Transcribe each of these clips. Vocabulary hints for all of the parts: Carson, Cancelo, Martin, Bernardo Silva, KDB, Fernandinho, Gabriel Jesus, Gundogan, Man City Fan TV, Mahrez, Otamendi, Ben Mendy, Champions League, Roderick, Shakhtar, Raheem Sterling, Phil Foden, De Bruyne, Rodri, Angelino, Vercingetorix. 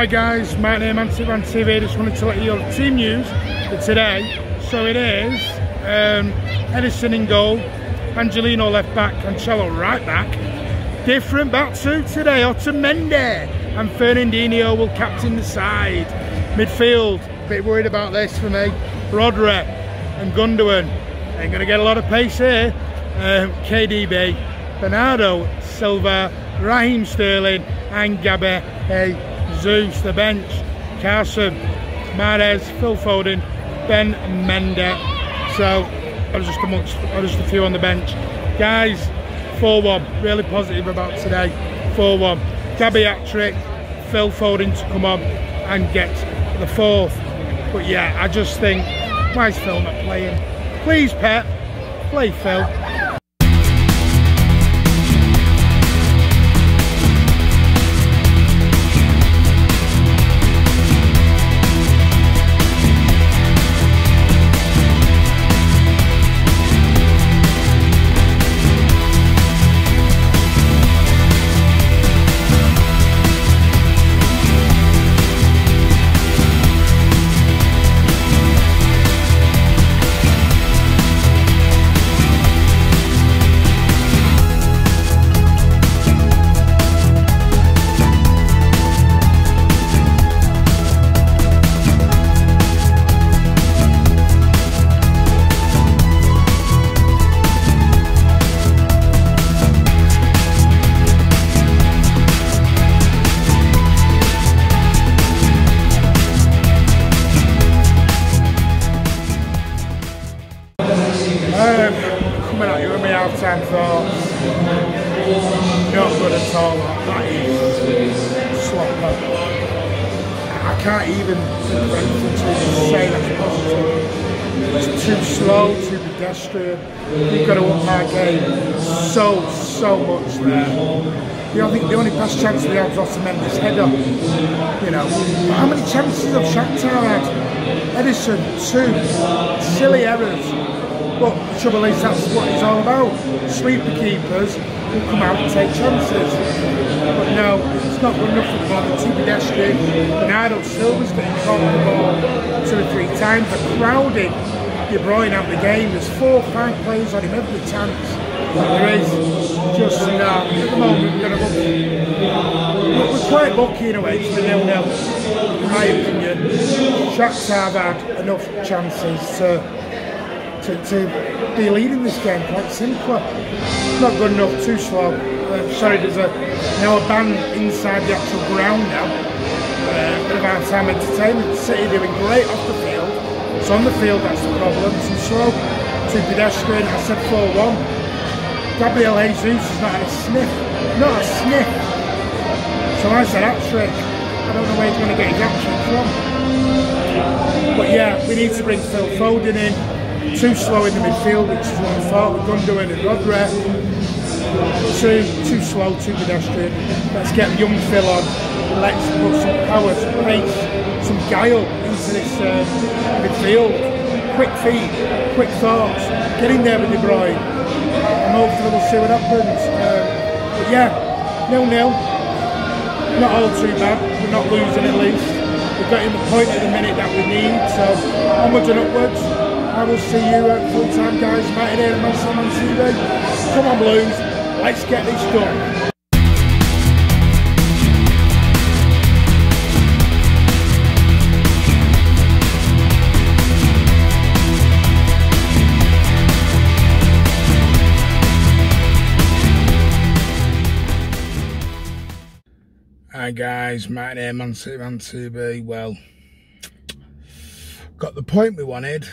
Hi guys, Martin here, Man City Fan TV. Just wanted to let you know the team news for today. So it is Edison in goal, Angelino left back, Cancelo right back. Different back two today, Otamendi and Fernandinho will captain the side. Midfield, bit worried about this for me, Roderick and Gundogan. Ain't going to get a lot of pace here. KDB, Bernardo Silva, Raheem Sterling and Gabriel Zeus. The bench, Carson, Mahrez, Phil Foden, Ben Mendy. So I was just a few on the bench. Guys, 4-1, really positive about today. 4-1, Gabby hat-trick, Phil Foden to come on and get the fourth. But yeah, I just think, why is Phil not playing? Please Pep, play Phil. Coming at you with my half-time thoughts, not good at all, that is sloppy. I can't even say that's possible. It's too slow, too pedestrian. You've got to up my game so much there. You know, I think the only best chance we had was Otamendi's header. You know, but how many chances have Shakhtar had? Edison, 2, silly errors. But the trouble is, that's what it's all about. Sweeper keepers who come out and take chances. But no, it's not good enough for the ball. They're too pedestrian. Bernardo Silva's getting caught on the ball 2 or 3 times. They're crowding De Bruyne out the game. There's 4 or 5 players on him every chance. There is just now. At the moment, we're quite lucky in a way. It's the 0-0, in my opinion. Shakhtar have had enough chances to be leading this game, quite simpler. Not good enough, too slow. Sorry, there's a band inside the actual ground now. Bit of half-time entertainment. City doing great off the field. So on the field, that's the problem. Too slow, too pedestrian. I said 4-1. Gabriel Jesus has not had a sniff. Not a sniff. So I said hat-trick. I don't know where he's going to get his hat-trick from. But yeah, we need to bring Phil Foden in. Too slow in the midfield, which is what I thought. Gundogan and Rodri. Too slow, too pedestrian. Let's get young Phil on. Let's put some power, some pace, some guile into this midfield. Quick feet, quick thoughts. Get in there with De Bruyne. And hopefully we'll see what happens. But yeah, 0-0. Not all too bad. We're not losing at least. We've got in the point at the minute that we need. So onwards and upwards. I will see you at full time, guys. Martin here at Man City Fan TV. Come on, Blues. Let's get this done. Hi, guys. Martin here, Man City Fan TV. Well, got the point we wanted.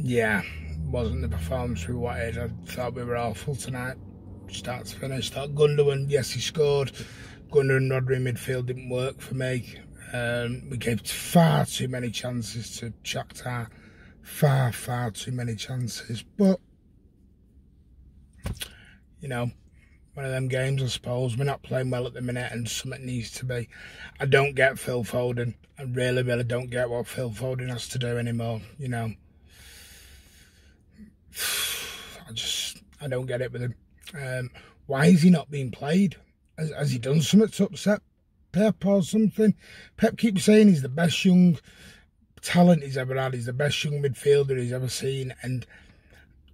Yeah, wasn't the performance we wanted. I thought we were awful tonight, start to finish. Thought Gundogan, yes, he scored. Gundogan and Rodri in midfield didn't work for me. We gave far too many chances to Shakhtar. Far too many chances. But, you know, one of them games, I suppose. We're not playing well at the minute and something needs to be. I don't get Phil Foden. I really don't get what Phil Foden has to do anymore, you know. I don't get it with him. Why is he not being played? Has he done something to upset Pep or something. Pep keeps saying he's the best young talent he's ever had. He's the best young midfielder he's ever seen, and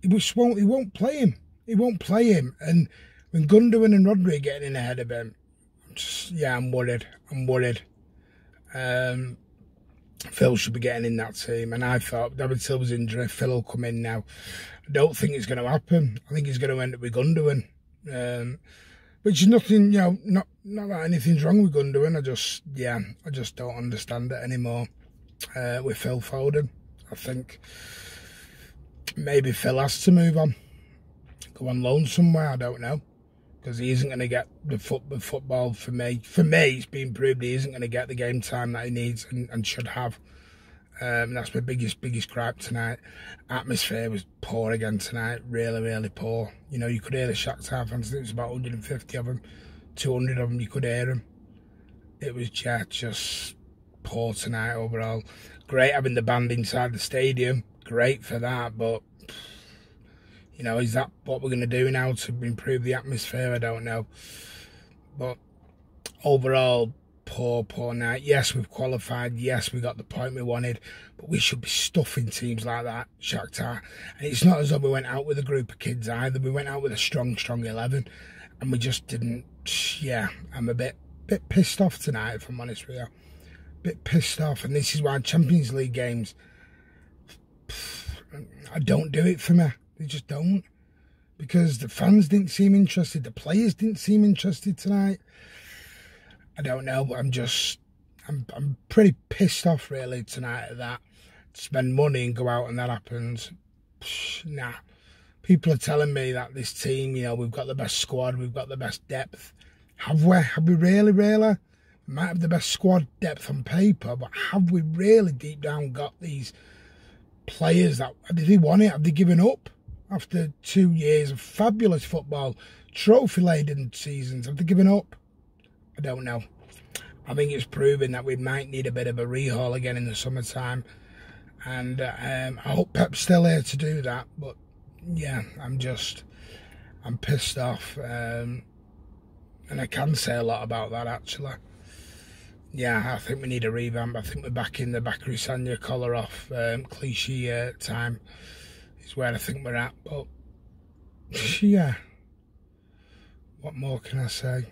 he won't play him. He won't play him. And when Gundogan and Rodri are getting in ahead of him, I'm worried. I'm worried. Phil should be getting in that team, and I thought David Silva's injury, Phil will come in now. I don't think it's going to happen. I think he's going to end up with Gundogan, which is nothing, you know, not that anything's wrong with Gundogan. I just don't understand it anymore with Phil Foden. I think maybe Phil has to move on, go on loan somewhere. I don't know, because he isn't going to get the football for me. For me, it's been proved he isn't going to get the game time that he needs and should have. That's my biggest gripe tonight. Atmosphere was poor again tonight. Really, really poor. You know, you could hear the Shakhtar fans. I think it was about 150 of them, 200 of them. You could hear them. It was just poor tonight overall. Great having the band inside the stadium. Great for that, but... you know, is that what we're going to do now to improve the atmosphere? I don't know. But overall, poor night. Yes, we've qualified. Yes, we got the point we wanted. But we should be stuffing teams like that, Shakhtar. And it's not as though we went out with a group of kids either. We went out with a strong 11. And we just didn't... yeah, I'm a bit pissed off tonight, if I'm honest with you. Bit pissed off. And this is why Champions League games... I don't do it for me. They just don't, because the fans didn't seem interested. The players didn't seem interested tonight. I don't know, but I'm pretty pissed off really tonight at that. Spend money and go out and that happens. Nah, people are telling me that this team, you know, we've got the best squad, we've got the best depth. Have we? Have we really? We might have the best squad depth on paper, but have we really deep down got these players that, did they want it? Have they given up? After 2 years of fabulous football, trophy-laden seasons, have they given up? I don't know. I think it's proven that we might need a bit of a rehaul again in the summertime. And I hope Pep's still here to do that. But, yeah, I'm pissed off. And I can say a lot about that, actually. Yeah, I think we need a revamp. I think we're back in the Bakary Sanya collar off cliche time. Is where I think we're at, but yeah, what more can I say?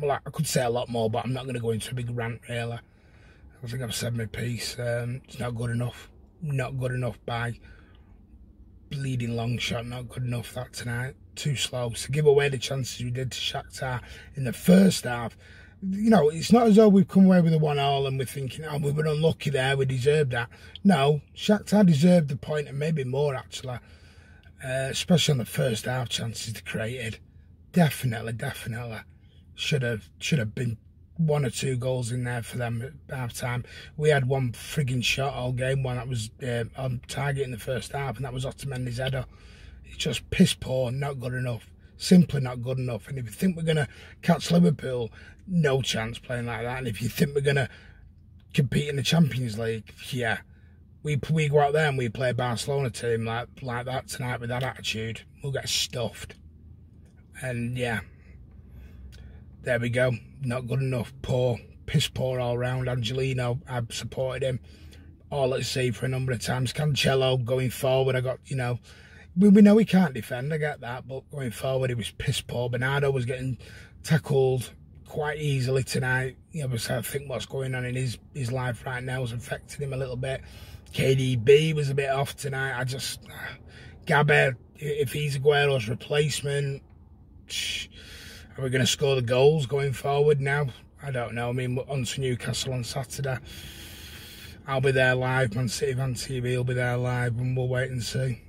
I could say a lot more, but I'm not going to go into a big rant really. I think I've said my piece. It's not good enough. Not good enough by bleeding long shot. Not good enough that tonight. Too slow. So give away the chances we did to Shakhtar in the first half. You know, it's not as though we've come away with a 1-1 and we're thinking, oh, we were unlucky there, we deserved that. No, Shakhtar deserved the point and maybe more, actually. Especially on the first half chances they created. Definitely. Should have been one or two goals in there for them at half-time. We had one frigging shot all game, one that was on target in the first half, and that was Otamendi's header. It's just piss poor, not good enough. Simply not good enough. And if you think we're going to catch Liverpool, no chance playing like that. And if you think we're going to compete in the Champions League, yeah. We go out there and we play a Barcelona team like that tonight with that attitude. We'll get stuffed. And, yeah. There we go. Not good enough. Poor. Piss poor all round. Angelino, I've supported him all at sea for a number of times. Cancelo going forward, I got, you know... We know he can't defend, I get that, but going forward, he was piss poor. Bernardo was getting tackled quite easily tonight. You know, I think what's going on in his life right now is affecting him a little bit. KDB was a bit off tonight. Gabby, if he's Aguero's replacement, are we going to score the goals going forward now? I don't know. I mean, we're on to Newcastle on Saturday. I'll be there live. Man City Fan TV will be there live, and we'll wait and see.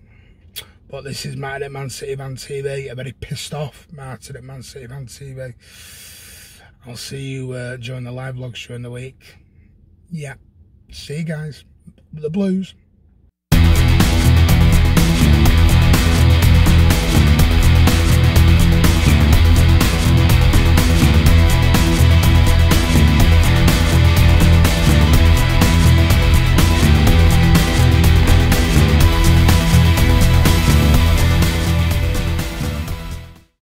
But this is Martin at Man City Fan TV. I'm very pissed off, Martin at Man City Fan TV. I'll see you during the live vlogs during the week. Yeah, see you guys. The Blues.